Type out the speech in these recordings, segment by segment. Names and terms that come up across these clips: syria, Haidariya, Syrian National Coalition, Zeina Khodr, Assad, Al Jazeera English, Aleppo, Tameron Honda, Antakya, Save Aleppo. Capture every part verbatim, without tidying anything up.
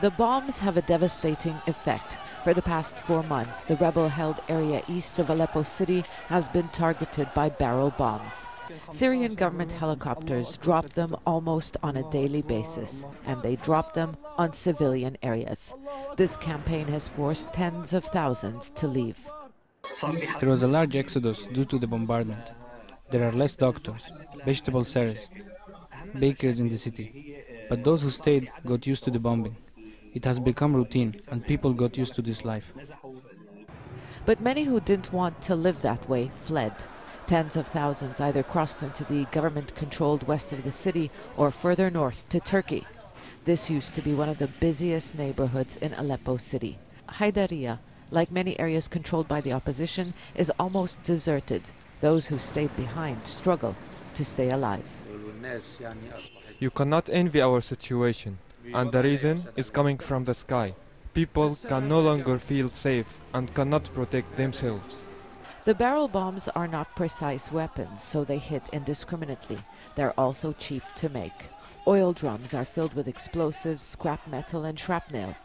The bombs have a devastating effect. For the past four months, the rebel-held area east of Aleppo city has been targeted by barrel bombs. Syrian government helicopters drop them almost on a daily basis, and they drop them on civilian areas. This campaign has forced tens of thousands to leave. There was a large exodus due to the bombardment. There are less doctors, vegetable sellers, bakers in the city. But those who stayed got used to the bombing. It has become routine, and people got used to this life. But many who didn't want to live that way fled. Tens of thousands either crossed into the government-controlled west of the city or further north to Turkey. This used to be one of the busiest neighborhoods in Aleppo city. Haidariya, like many areas controlled by the opposition, is almost deserted. Those who stayed behind struggle to stay alive. You cannot envy our situation, and the reason is coming from the sky. People can no longer feel safe and cannot protect themselves. The barrel bombs are not precise weapons, so they hit indiscriminately. They're also cheap to make. Oil drums are filled with explosives, scrap metal and shrapnel.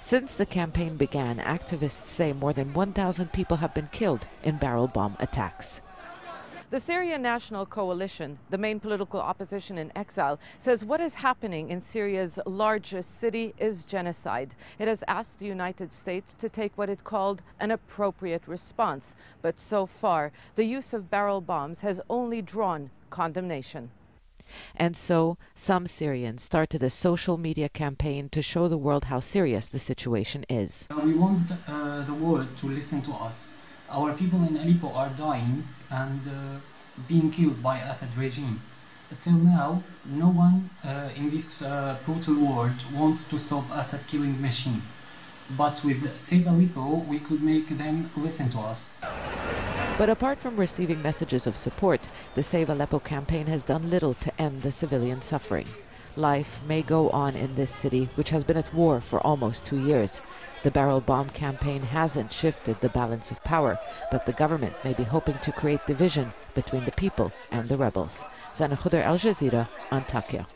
Since the campaign began, activists say more than one thousand people have been killed in barrel bomb attacks. The Syrian National Coalition, the main political opposition in exile, says what is happening in Syria's largest city is genocide. It has asked the United States to take what it called an appropriate response. But so far, the use of barrel bombs has only drawn condemnation. And so, some Syrians started a social media campaign to show the world how serious the situation is. We want the, uh, the world to listen to us. Our people in Aleppo are dying and uh, being killed by Assad regime. Till now, no one uh, in this uh, brutal world wants to stop Assad killing machine. But with Save Aleppo, we could make them listen to us. But apart from receiving messages of support, the Save Aleppo campaign has done little to end the civilian suffering. Life may go on in this city, which has been at war for almost two years. The barrel bomb campaign hasn't shifted the balance of power, but the government may be hoping to create division between the people and the rebels. Zeina Khodr, Al Jazeera, Antakya.